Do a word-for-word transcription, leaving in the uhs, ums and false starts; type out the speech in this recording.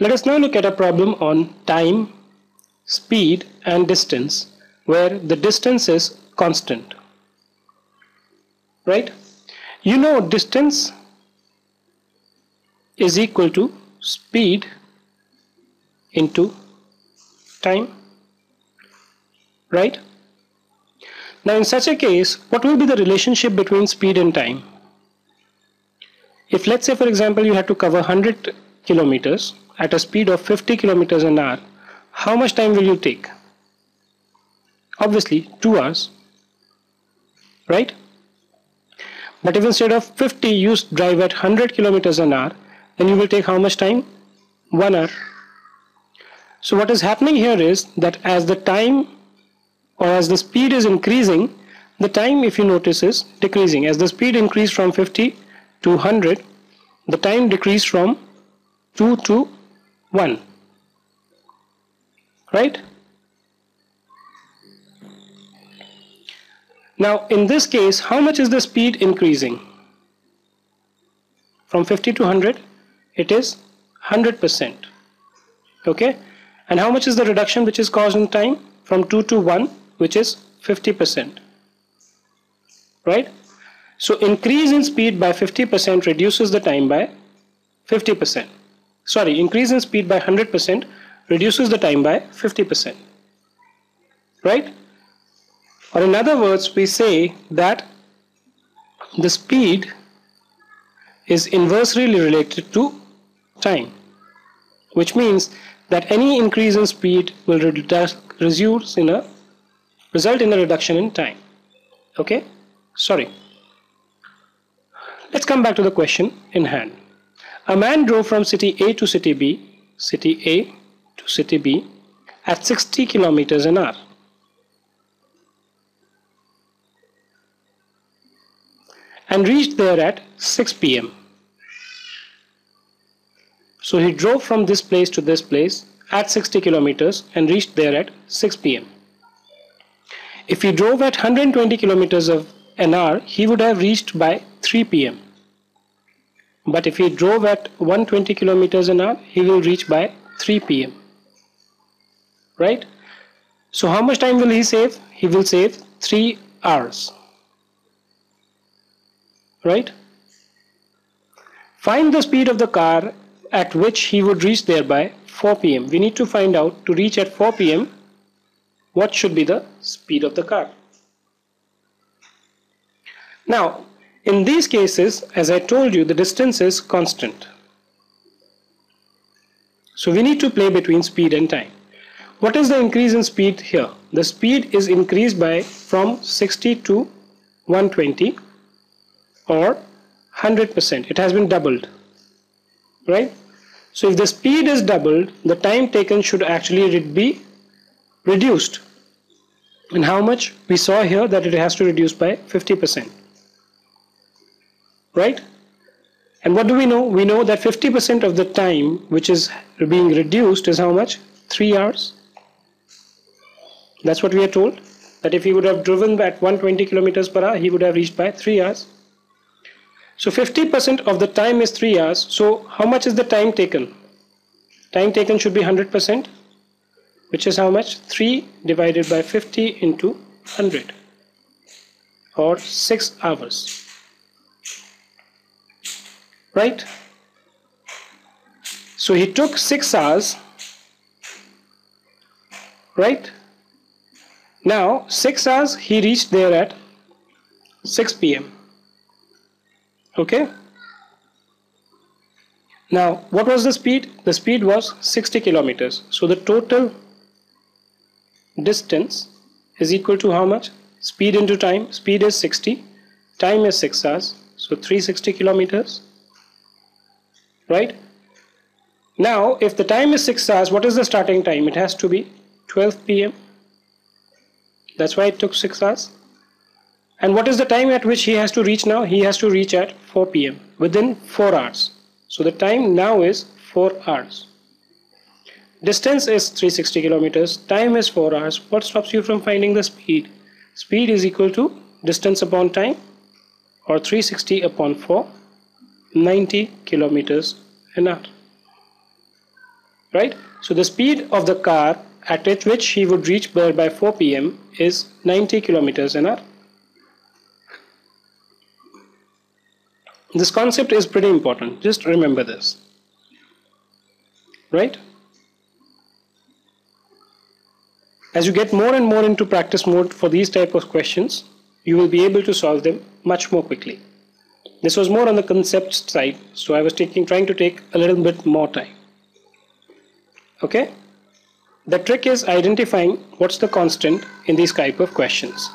Let us now look at a problem on time, speed and distance, where the distance is constant. Right? You know distance is equal to speed into time, right? Now in such a case, what will be the relationship between speed and time? If let's say for example you had to cover one hundred kilometers at a speed of fifty kilometers an hour, how much time will you take? Obviously two hours, right? But if instead of fifty you drive at one hundred kilometers an hour, then you will take how much time? One hour. So what is happening here is that as the time or as the speed is increasing, the time, if you notice, is decreasing. As the speed increased from fifty to one hundred, the time decreased from two to one, right? Now in this case, how much is the speed increasing? From fifty to one hundred, it is one hundred percent. Okay, and how much is the reduction which is caused in time? From two to one, which is fifty percent, right? So increase in speed by fifty percent reduces the time by fifty percent. Sorry, increase in speed by one hundred percent reduces the time by fifty percent, right? Or in other words, we say that the speed is inversely related to time, which means that any increase in speed will result in a result in a reduction in time. Okay, sorry. Let's come back to the question in hand. A man drove from city A to city B, city A to city B at sixty kilometers an hour. And reached there at six p m So he drove from this place to this place at sixty kilometers and reached there at six p m If he drove at one hundred twenty kilometers an hour, he would have reached by three p m But if he drove at one hundred twenty kilometers an hour, he will reach by three p m Right? So how much time will he save? He will save three hours. Right? Find the speed of the car at which he would reach there by four p m We need to find out, to reach at four p m what should be the speed of the car. Now in these cases, as I told you, the distance is constant, so we need to play between speed and time. What is the increase in speed here? The speed is increased by from sixty to one hundred twenty, or one hundred percent. It has been doubled, right? So if the speed is doubled, the time taken should actually be reduced. And how much? We saw here that it has to reduce by fifty percent, right? And what do we know? We know that fifty percent of the time which is being reduced is how much? three hours. That's what we are told, that if he would have driven at one hundred twenty kilometers per hour, he would have reached by three hours. So fifty percent of the time is three hours. So how much is the time taken? Time taken should be one hundred percent, which is how much? three divided by fifty into one hundred, or six hours, right? So he took six hours, right? Now six hours, he reached there at six p m Okay, now what was the speed? The speed was sixty kilometers. So the total distance is equal to how much? Speed into time. Speed is sixty, time is six hours, so three hundred sixty kilometers, right? Now if the time is six hours, what is the starting time? It has to be twelve p m That's why it took six hours. And what is the time at which he has to reach now? He has to reach at four p m within four hours. So the time now is four hours. Distance is three hundred sixty kilometers. Time is four hours. What stops you from finding the speed? Speed is equal to distance upon time, or three hundred sixty upon four, ninety kilometers an hour. right? So the speed of the car at which he would reach there by four P M is ninety kilometers an hour. This concept is pretty important. Just remember this, right? As you get more and more into practice mode for these type of questions, you will be able to solve them much more quickly. This was more on the concept side, so I was taking, trying to take a little bit more time. Okay? The trick is identifying what's the constant in these type of questions.